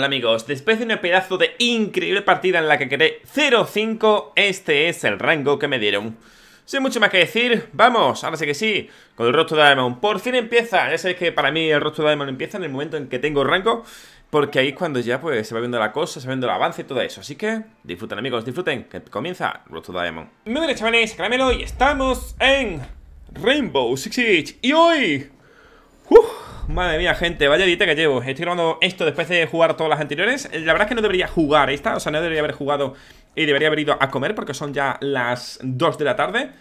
Hola amigos, después de una pedazo de increíble partida en la que quedé 0-5, este es el rango que me dieron. Sin mucho más que decir, vamos, ahora sí que sí, con el Road to Diamond. Por fin empieza, ya sabéis que para mí el Road to Diamond empieza en el momento en que tengo rango, porque ahí es cuando ya pues se va viendo la cosa, se va viendo el avance y todo eso. Así que disfruten amigos, disfruten, que comienza Road to Diamond. Muy bien chavales, Caramelo, y estamos en Rainbow Six Siege. Y hoy... madre mía, gente, vaya dieta que llevo. Estoy grabando esto después de jugar todas las anteriores. La verdad es que no debería jugar esta, o sea, no debería haber jugado y debería haber ido a comer porque son ya las 2 de la tarde.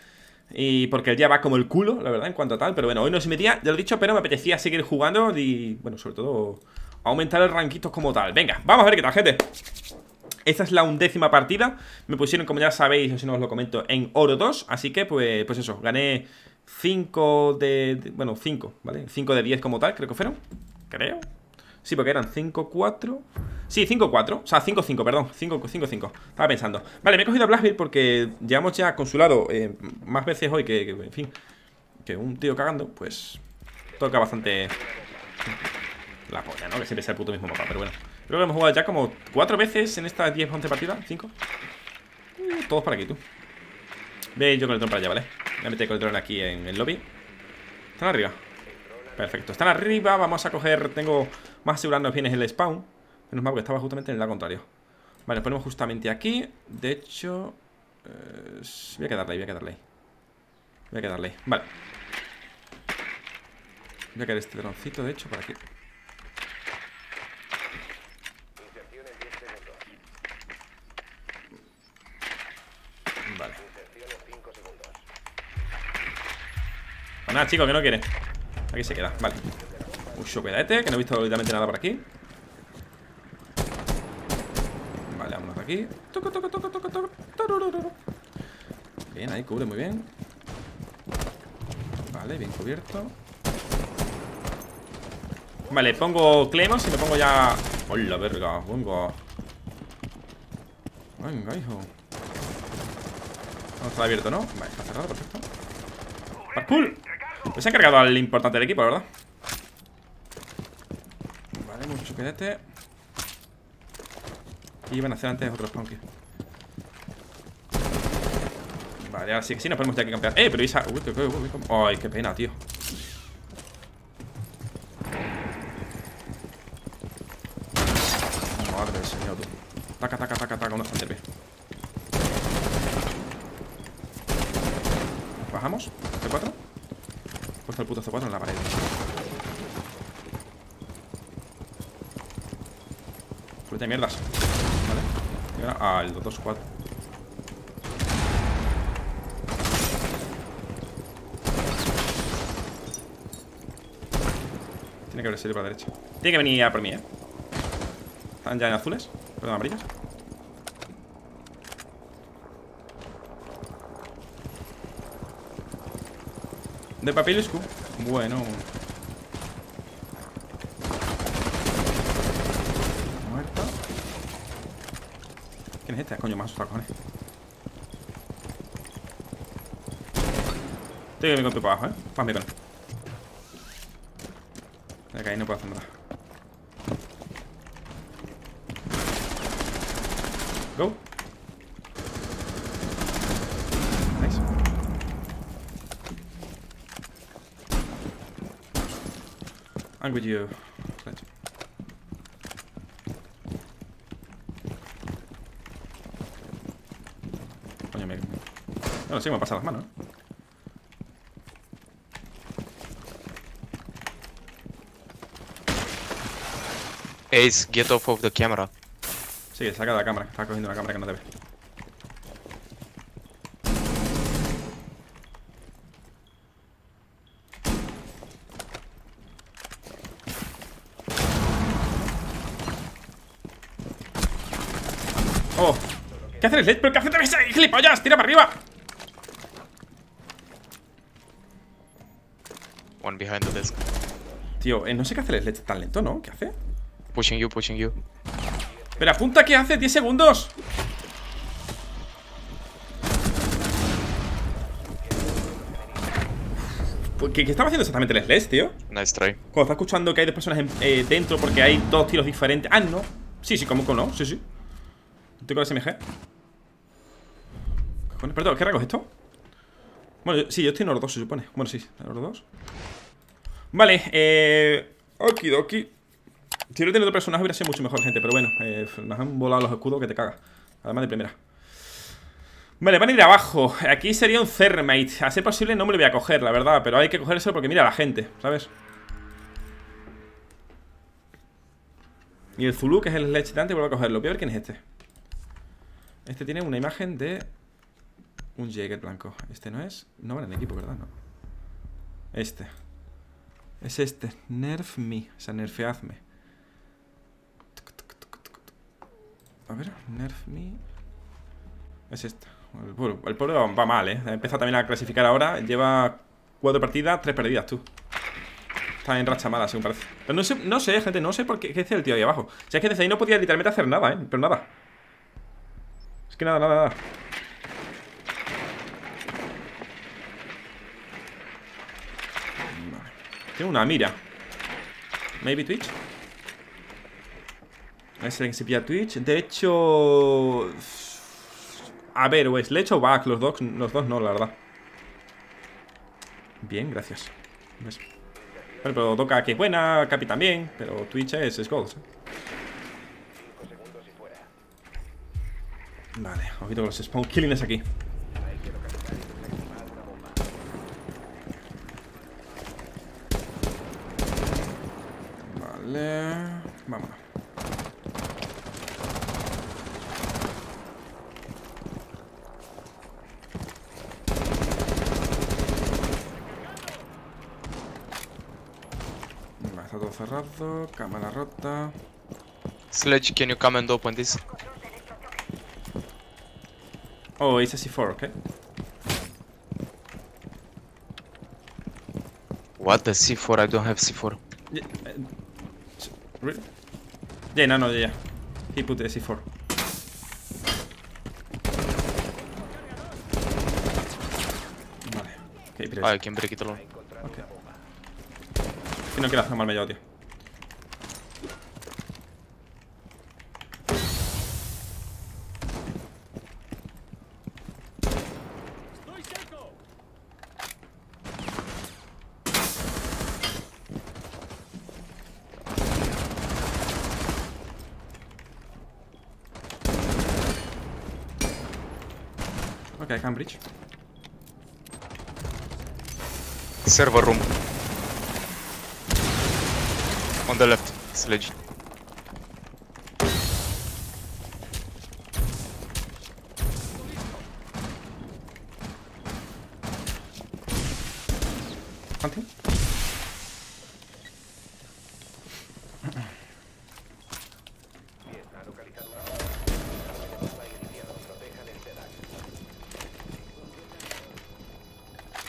Y porque el día va como el culo, la verdad, en cuanto a tal. Pero bueno, hoy no es mi día, ya lo he dicho, pero me apetecía seguir jugando y, bueno, sobre todo, aumentar el ranquito como tal. Venga, vamos a ver qué tal, gente. Esta es la 11ª partida. Me pusieron, como ya sabéis, o si no os lo comento, en oro 2. Así que, pues eso, gané... 5 de 5, ¿vale? 5 de 10 como tal, creo que fueron. Creo. Sí, porque eran 5, 4. Sí, 5, 4. O sea, 5, 5, perdón. 5, 5, 5. Estaba pensando. Vale, me he cogido a Blackbeard porque llevamos ya consulado más veces hoy que, en fin, que un tío cagando, pues toca bastante la polla, ¿no? Que siempre sea el puto mismo mapa, pero bueno. Creo que hemos jugado ya como 4 veces en estas 10, 11 partidas. 5. Todos para aquí, tú. Ve yo con el dron para allá, ¿vale? Voy a meter con el dron aquí en el lobby. Están arriba. Perfecto, están arriba. Vamos a coger... Tengo más asegurarnos bien el spawn. Menos mal porque estaba justamente en el lado contrario. Vale, ponemos justamente aquí. De hecho... voy a quedarle ahí, voy a quedarle ahí. Vale. Voy a quedar este droncito, de hecho, por aquí. Nada, chicos, que no quiere. Aquí se queda, vale. Un choquedete, que no he visto literalmente nada por aquí. Vale, vámonos de aquí. Bien, ahí cubre muy bien. Vale, bien cubierto. Vale, pongo Clemos y me pongo ya... ¡Hola, verga! Venga. Venga, hijo. No está abierto, ¿no? Vale, está cerrado, perfecto. ¡Parkour! Pues se ha cargado al importante del equipo, la verdad. Vale, mucho pedete. Y iban a hacer antes otros punky. Vale, ahora sí que sí, nos podemos tener que campear. Pero Isa... Uy, ay, qué pena, tío. Madre del señor, tú. Taca, taca, taca, taca, unos TP. Bajamos. C4. He puesto el puto C4 en la pared. Fuerte de mierdas. Vale. Y ahora. Ah, el 2-2-4. Tiene que haber salido para la derecha. Tiene que venir a por mí, Están ya en azules. Perdón, amarillas. De papiluscu. Bueno. Muerta. ¿Quién es este? Coño, más tacones. Tengo que me compro para abajo, Pame con. Ya que ahí no puedo hacer nada. Go. I'm with you. Sledge. Coño, me... Bueno, sí, me ha pasado las manos, Ace, get off of the camera. Sí, saca de la cámara, está cogiendo una cámara que no te ve. ¿Qué hace el Sledge? ¿Pero qué hace también ese gilipollas? ¡Tira para arriba! One behind the desk. Tío, no sé qué hace el Sledge tan lento, ¿no? ¿Qué hace? Pushing you, pushing you. Pero apunta, ¿qué hace? 10 segundos. ¿Qué estaba haciendo exactamente el Sledge, tío? Nice try. Cuando está escuchando que hay dos personas dentro porque hay dos tiros diferentes. Ah, no. Sí, como que no, sí. Estoy con SMG. Perdón, ¿qué rango es esto? Bueno, sí, yo estoy en oro 2, se supone. Bueno, sí, en oro 2. Vale, okidoki. Si hubiera tenido otro personaje hubiera sido mucho mejor, gente. Pero bueno, nos han volado los escudos que te cagas. Además de primera. Vale, van a ir abajo. Aquí sería un Thermite. A ser posible no me lo voy a coger, la verdad. Pero hay que cogerse porque mira a la gente, ¿sabes? Y el Zulu, que es el Sledge de antes, vuelvo a cogerlo. Voy a ver quién es este. Este tiene una imagen de un Jäger blanco. Este no es... No van en equipo, ¿verdad? No. Este. Es este. Nerf me. O sea, nerfeadme. A ver, nerf me. Es este. El pueblo va mal, ¿eh? Empieza también a clasificar ahora. Lleva 4 partidas, 3 perdidas, tú. Está en racha mala, según parece. Pero no sé, gente, no sé por qué dice el tío ahí abajo. O sea, es que desde ahí no podía literalmente hacer nada, ¿eh? Pero nada. Es que nada. Vale. Tiene una mira. Maybe Twitch. Es el que se pilla Twitch. De hecho... A ver, o Sledge o Back, los dos no, la verdad. Bien, gracias. ¿Ves? Vale, pero toca que es buena, Capi también. Pero Twitch es gold, ¿eh? Vale, ojito con los spawn killings aquí. Vale, vámonos. Cerrado, cámara rota. Sledge, can you come and open this? Oh, it's a C4, okay. What the C4? I don't have C4. Yeah, really? Yeah, no, yeah. He put the C4. Vale. Okay, I can break it alone. Okay. Si no quiero hacer mal mellado, tío. Okay, Cambridge. Server room. On the left, Sledge. Hunting.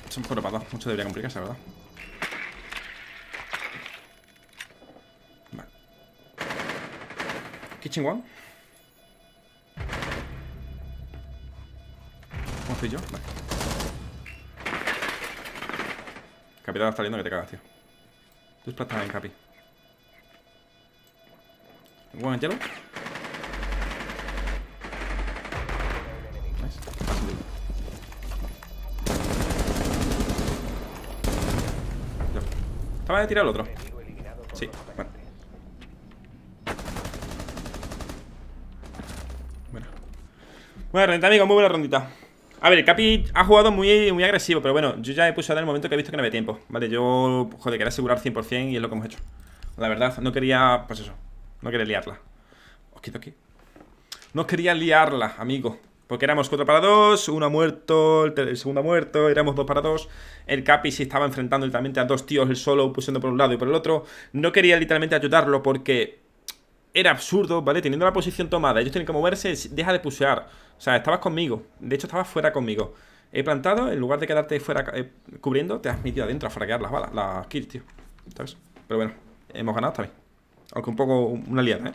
Es un poco patada, mucho debería complicarse, la verdad. Kitchen one. ¿Cómo fui yo? Vale. Capitán está saliendo que te cagas, tío. Tú explotas en Capi. One en yellow. Nice. Estaba de tirar el otro. Sí, bueno. Buena rondita, amigo, muy buena rondita. A ver, el Capi ha jugado muy agresivo. Pero bueno, yo ya he puesto a dar el momento que he visto que no había tiempo. Vale, yo, joder, quería asegurar 100% y es lo que hemos hecho. La verdad, no quería, pues eso, no quería liarla. Os quito aquí. No quería liarla, amigo. Porque éramos 4 para 2, uno ha muerto, el segundo ha muerto, éramos 2 para 2. El Capi se estaba enfrentando literalmente a 2 tíos, el solo, pusiendo por un lado y por el otro. No quería literalmente ayudarlo porque... era absurdo, ¿vale? Teniendo la posición tomada, ellos tienen que moverse, deja de pushear. O sea, estabas conmigo, de hecho estabas fuera conmigo. He plantado, en lugar de quedarte fuera cubriendo, te has metido adentro a fraquear las balas, las kills, tío. ¿Sabes? Pero bueno, hemos ganado también. Aunque un poco una liada, ¿eh?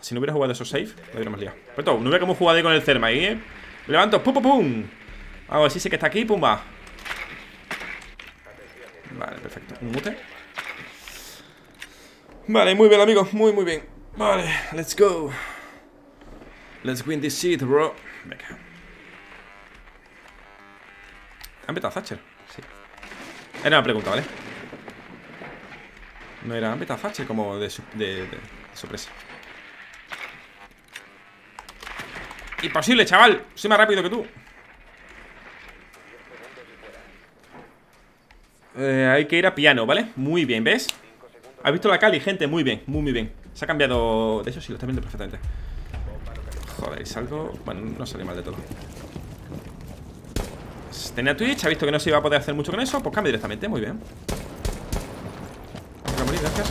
Si no hubiera jugado esos safe, lo hubiéramos liado. Pero todo, no hubiera como jugado ahí con el Therma ahí, ¿eh? Me levanto, pum, pum, pum. Hago así, sé que está aquí, pum, va. Vale, perfecto. Un mute. Vale, muy bien, amigos, muy bien. Vale, let's go. Let's win this shit, bro. Venga. ¿Han petado a Thatcher? Sí. Era una pregunta, ¿vale? No era, ¿han petado a Thatcher? Como de sorpresa. Imposible, chaval. Soy más rápido que tú. Hay que ir a piano, ¿vale? Muy bien, ¿ves? ¿Has visto la Cali, gente? Muy bien, muy bien. Se ha cambiado... De hecho, sí, lo está viendo perfectamente. Joder, ¿y salgo? Bueno, no salí mal de todo. Tenía Twitch, ha visto que no se iba a poder hacer mucho con eso. Pues cambia directamente, muy bien. Vamos a morir, gracias.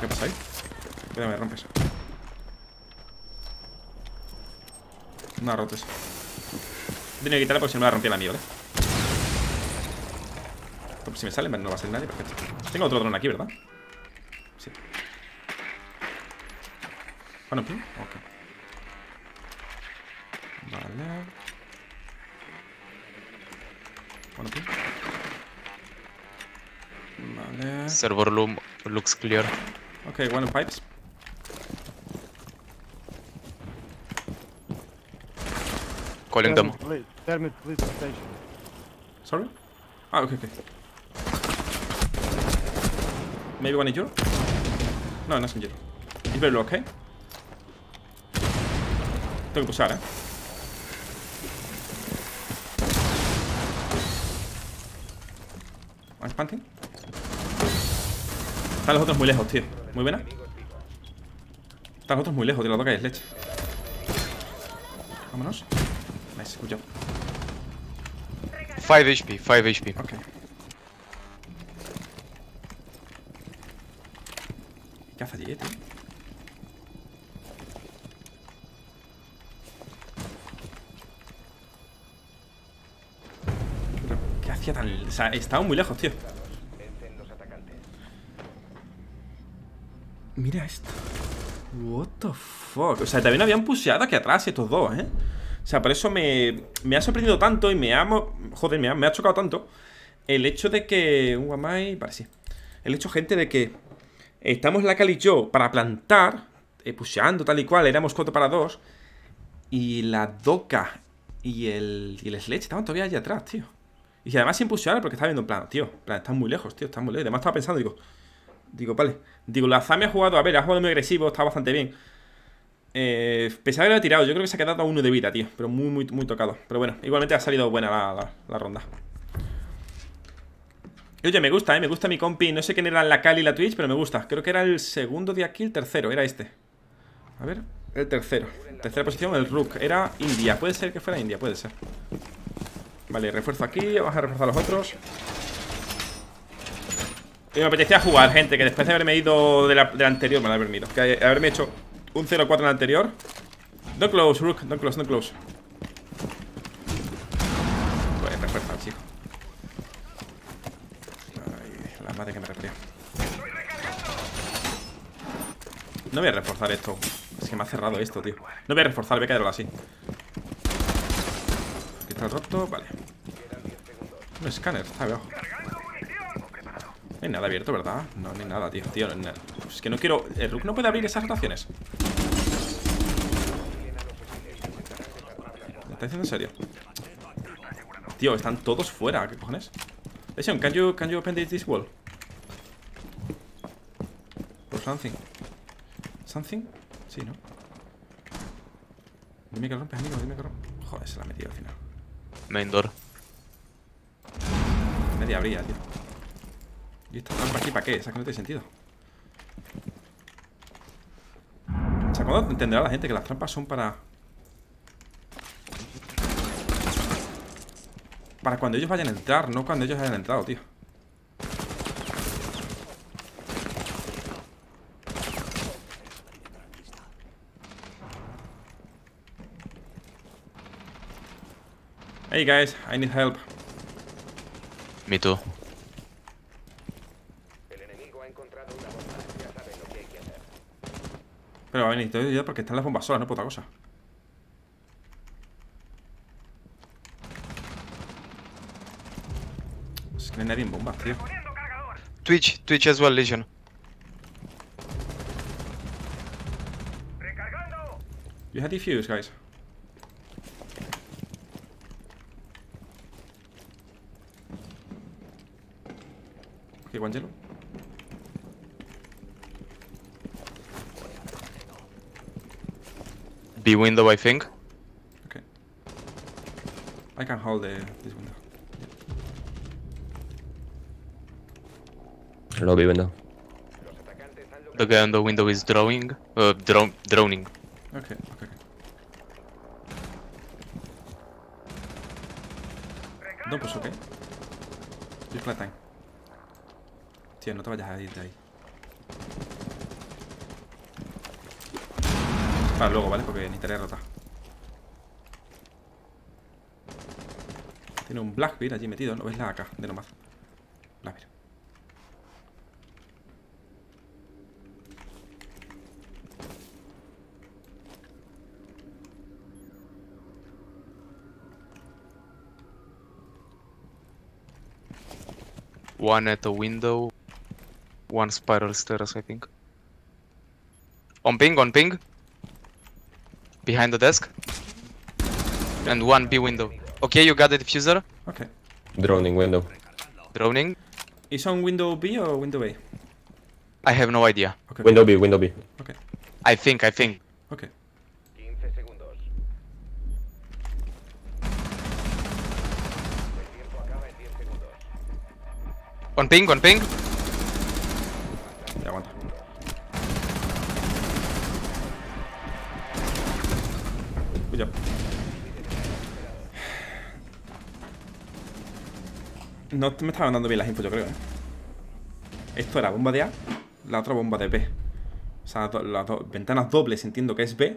¿Qué pasa ahí? Cuidado, me rompes. No rotes. Tenía que quitarla porque si no me la rompía la mía, ¿vale? Pues si me sale, no va a salir nadie, perfecto. Tengo otro dron aquí, ¿verdad? Sí. ¿Ah, no, pin? Ok. Vale. ¿Ah, no, pin? Vale. Server room looks clear. Ok, one pipes. Calling them. Thermite, please, station. Sorry? Ah, ok, ok. Maybe one in Euro? No, no es en Euro. It's very low, ok? Tengo que pulsar, eh. ¿Están espanting? Están los otros muy lejos, tío. Muy buena. Están los otros muy lejos, tío. Los dos que hay Sledge. Vámonos. Nice, good job. 5 HP, 5 HP. Ok. ¿Qué hace allí, tío? Pero, ¿qué hacía tan...? O sea, estaban muy lejos, tío. Mira esto. What the fuck. O sea, también habían pusheado aquí atrás estos dos, ¿eh? O sea, por eso me ha sorprendido tanto y me ha... Joder, me ha chocado tanto el hecho de que... Guamai... Vale, sí. El hecho, gente, de que estamos la Cal y yo para plantar, pusheando tal y cual, éramos 4 para 2. Y la Doca y el Sledge estaban todavía allá atrás, tío. Y además sin pushear porque estaba viendo en plan, tío, están muy lejos, tío, están muy lejos. Además estaba pensando, digo, vale. Digo, la Zami ha jugado, a ver, ha jugado muy agresivo, está bastante bien. Pensaba que lo ha tirado, yo creo que se ha quedado a 1 de vida, tío. Pero muy, muy, muy tocado. Pero bueno, igualmente ha salido buena la ronda. Y oye, me gusta mi compi. No sé quién era la Cali y la Twitch, pero me gusta. Creo que era el segundo de aquí, el tercero, era este. A ver, el tercero. Tercera posición, el Rook. Era India, puede ser que fuera India, puede ser. Vale, refuerzo aquí, vamos a reforzar a los otros. Y me apetecía jugar, gente, que después de haberme ido de la anterior, me la haberme ido. Que haberme hecho un 0-4 en la anterior. No close, Rook, no close, no close. Pues refuerza, chico. Ay, la madre que me refería. No voy a reforzar esto. Es que me ha cerrado esto, tío. No voy a reforzar, voy a quedarlo así. Aquí está el roto, vale. Un escáner, está abajo. No hay nada abierto, ¿verdad? No, no hay nada, tío. Tío, no hay nada. Pues es que no quiero... El Rook no puede abrir esas rotaciones. ¿Me está diciendo en serio? Tío, están todos fuera. ¿Qué cojones? Listen, can you open this wall? Or something. ¿Something? Sí, ¿no? Dime que rompes, amigo. Dime que rompes. Joder, se la ha metido al final. Main door. Media abría, tío. ¿Y esta trampa aquí para qué? O sea, que no tiene sentido. O sea, ¿cuándo entenderá la gente que las trampas son para... Para cuando ellos vayan a entrar, no cuando ellos hayan entrado, tío. Hey guys, I need help. Me too. Pero va a venir, te doy ayuda porque están las bombas solas, no es otra cosa. Es que no hay nadie en bombas, tío. Twitch as well, Legion. Recargando. You had defuse, guys. Okay, one yellow. B window, I think. Okay. I can hold this window. Lobby window. The guy on the window is drawing, droning. Okay, okay. No, pues ok. Display time. Tío, no te vayas a ir de ahí. Para luego, ¿vale? Porque necesitaré rotar. Tiene un Blackbeard allí metido, ¿no? ¿Ves la AK de nomás? Blackbeard. One at the window, one spiral stairs, I think. On ping, behind the desk, and one B window. Okay, you got the diffuser. Okay. Droning window. Droning. Is on window B or window A? I have no idea. Okay. Window B, window B. Okay. I think. Okay. 15 segundos. On ping. Ya aguanta. Cuidado. No me estaban dando bien las infos, yo creo, ¿eh? Esto era bomba de A, la otra bomba de B. O sea, las dos ventanas dobles, entiendo que es B.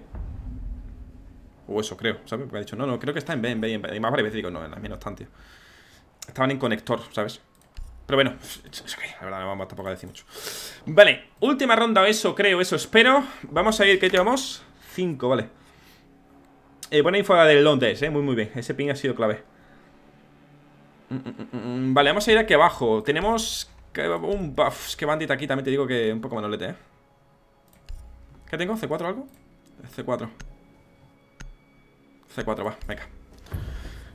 O eso creo, ¿sabes? Porque ha dicho, no, creo que está en B. Y más varias veces digo, no, en las mías no están, tío. Estaban en conector, ¿sabes? Pero bueno, es ok, la verdad, no vamos tampoco a decir mucho. Vale, última ronda, eso creo, eso espero. Vamos a ir, ¿qué llevamos? 5, vale. Buena info del Londres, muy bien. Ese ping ha sido clave. Vale, vamos a ir aquí abajo. Tenemos un buff. Es que bandita aquí también te digo que un poco manolete, ¿eh? ¿Qué tengo? ¿C4 o algo? C4. C4, va, venga.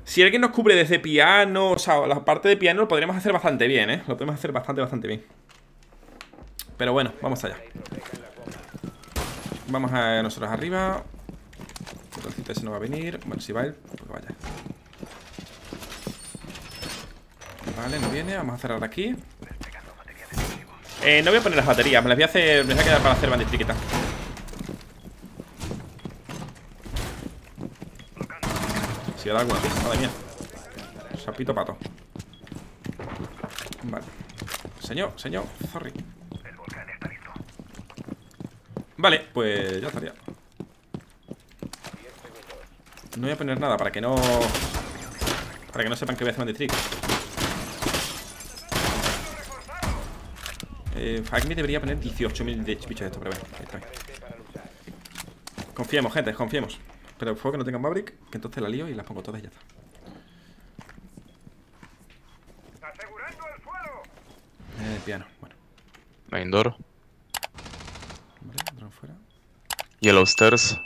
Si alguien nos cubre desde piano, o sea, la parte de piano lo podríamos hacer bastante bien, ¿eh? Lo podemos hacer bastante bien. Pero bueno, vamos allá. Vamos a nosotros arriba. Entonces ese no va a venir. Bueno, si va él, pues vaya. Vale, no viene. Vamos a cerrar aquí. No voy a poner las baterías. Me las voy a quedar para hacer banditriquita. Si era alguna pista, madre mía. Sapito pato. Vale. Señor, sorry. Vale, pues ya estaría. No voy a poner nada para que no. Para que no sepan que voy a hacer Manditrick. Aquí me debería poner 18.000 de bichos de esto, pero bueno, ahí está bien. Confiemos, gente, confiemos. Pero fue que no tengan Maverick, que entonces la lío y las pongo todas y ya está. Asegurando el suelo. Piano, bueno. Main door. Vale, drone fuera. Yellow stairs.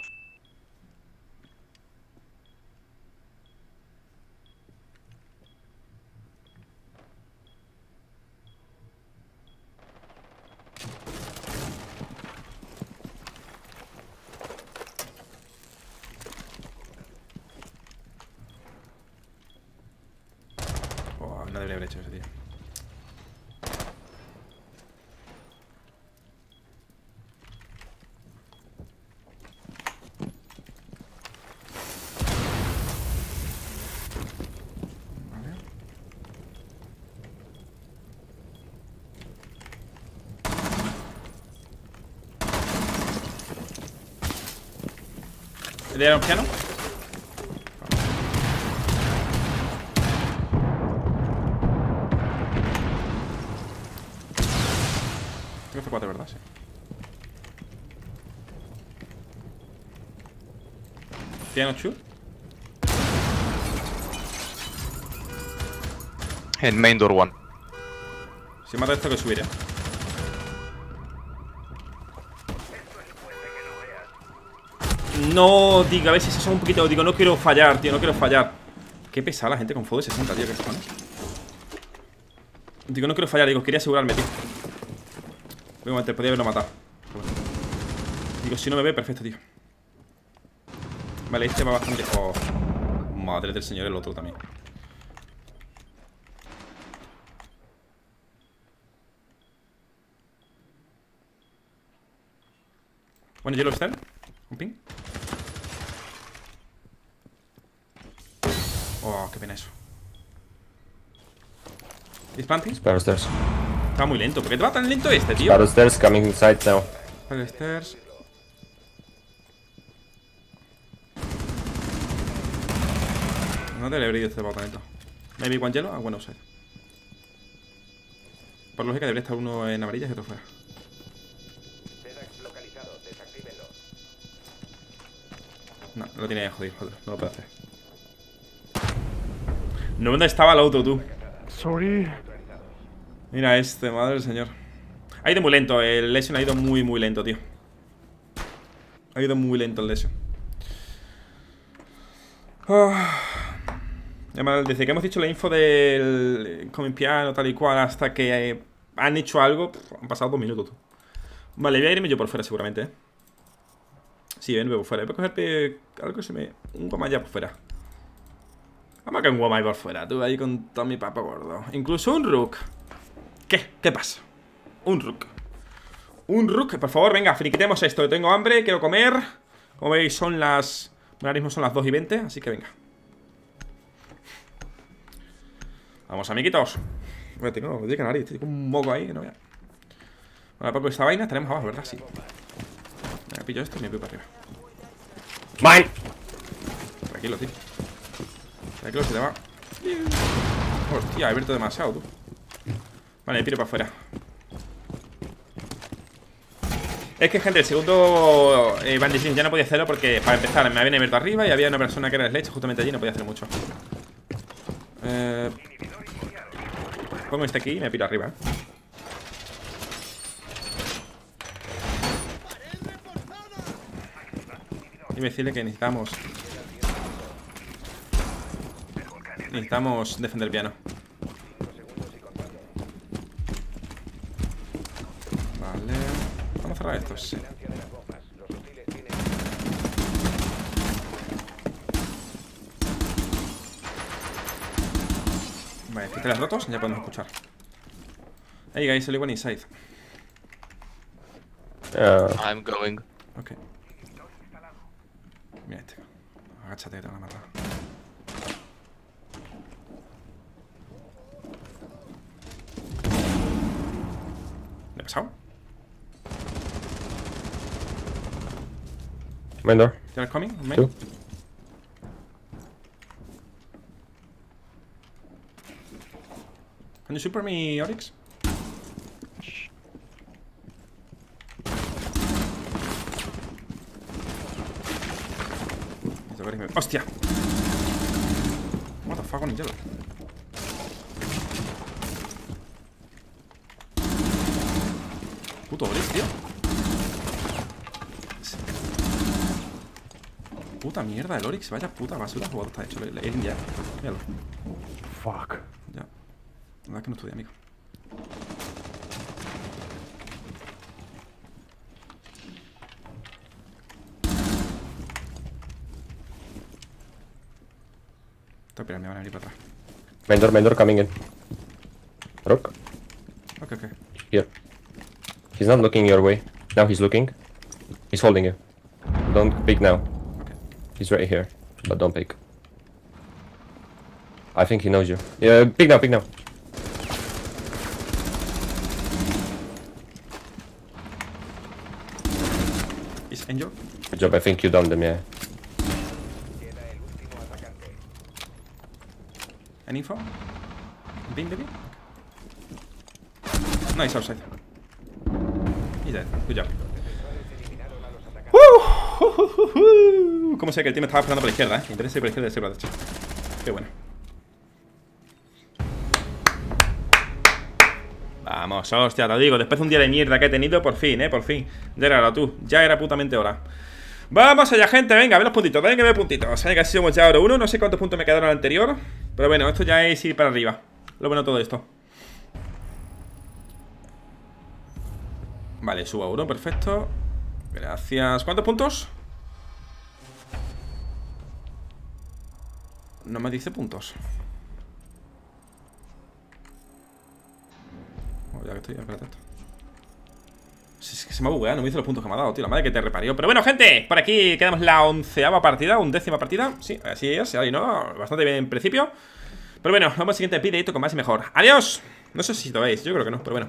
¿Le dieron piano? Tengo C4, ¿verdad? Sí. ¿Piano chur? en main door one. Si mata esto que subiré. No, diga, a ver si se son un poquito. Digo, no quiero fallar, tío, no quiero fallar. Qué pesada la gente con fuego de 60, tío, qué cojones. Digo, no quiero fallar, digo, quería asegurarme, tío. Voy a meter, podía haberlo matado. Digo, si no me ve, perfecto, tío. Vale, este va bastante. Oh, madre del señor, el otro también. Bueno, yellow star. Un ping. Oh, qué pena eso. Displanting. Sparrow stairs. Está muy lento. ¿Por qué te va tan lento este, tío? Sparrow stairs coming inside now. Sparrow stairs. No te le habría ido este departamento. Maybe one yellow, one outside. Por lógica debería estar uno en amarillas y otro fuera. No, lo tiene jodido, joder, no lo puede hacer. No, ¿dónde estaba el auto, tú? Sorry. Mira este, madre del señor. Ha ido muy lento, el Lesion ha ido muy lento, tío. Ha ido muy lento el Lesion. Además, desde que hemos dicho la info del coming piano, tal y cual, hasta que han hecho algo, han pasado 2 minutos, tú. Vale, voy a irme yo por fuera seguramente, eh. Sí, ven, voy por fuera. Voy a cogerte algo que se me... un guamá ya por fuera. Vamos a que un guamá por fuera. Tú ahí con todo mi papa gordo. Incluso un rook. ¿Qué? ¿Qué pasa? Un rook. Un rook. Por favor, venga, friquitemos esto. Tengo hambre, quiero comer. Como veis, son las... bueno, ahora mismo son las 2:20. Así que venga. Vamos, amiguitos. Bueno, tengo nariz. Tengo un moco ahí. No, ya. Bueno, poco esta vaina estaremos abajo, ¿verdad? Sí. Me pillo esto y me voy para arriba. ¡Mine! Tranquilo, tío. Tranquilo, se te va. Hostia, he abierto demasiado, tú. Vale, me piro para afuera. Es que, gente, el segundo bandaging ya no podía hacerlo porque, para empezar, me habían abierto arriba y había una persona que era Sledge justamente allí, no podía hacer mucho. Pongo este aquí y me piro arriba, eh. Y decirle que necesitamos... necesitamos defender el piano. Vale... vamos a cerrar estos, sí. Vale, quité las rotos, ya podemos escuchar. Hey guys, only one inside. I'm going. Okay. Mira este. Agáchate, te van a matar. ¿Le he pasado? Vendor. ¿Estás coming? ¿Tú? ¿Can you super me, Oryx? ¡Hostia! What the fuck con el hielo. Puto Oryx, tío. Puta mierda, el Oryx, vaya puta basura jugador está hecho. El India. Míralo. Fuck. Ya. La verdad es que no estudié, amigo. Espera, me van a venir para atrás. Vendor, coming in. Rook. Ok. Here. He's not looking your way. Now he's looking. He's holding you. Don't pick now. Okay. He's right here, but don't pick. I think he knows you. Yeah, pick now. Is Angel? Good job, I think you dumped them, yeah. Any info? Beam, baby? No, he's outside. He's dead. Good job. Como sea que el team estaba esperando por la izquierda, ¿eh? Interesa por la izquierda y por la derecha. Qué bueno. Vamos, hostia, te lo digo. Después de un día de mierda que he tenido, por fin, por fin. Ya era tú, ya era putamente hora. Vamos allá, gente, venga, a ver los puntitos. Venga, a ver puntitos, venga, si somos ya oro 1. No sé cuántos puntos me quedaron al anterior, pero bueno, esto ya es ir para arriba. Lo bueno todo esto. Vale, subo a oro, perfecto. Gracias, ¿cuántos puntos? No me dice puntos. Ya que estoy, espérate esto. Es que se me ha bugueado, no me hizo los puntos que me ha dado, tío. La madre que te reparió. Pero bueno, gente, por aquí quedamos la 11ª partida. Sí, así es, ahí no, bastante bien en principio. Pero bueno, vamos al siguiente videito con más y mejor. ¡Adiós! No sé si lo veis, yo creo que no, pero bueno.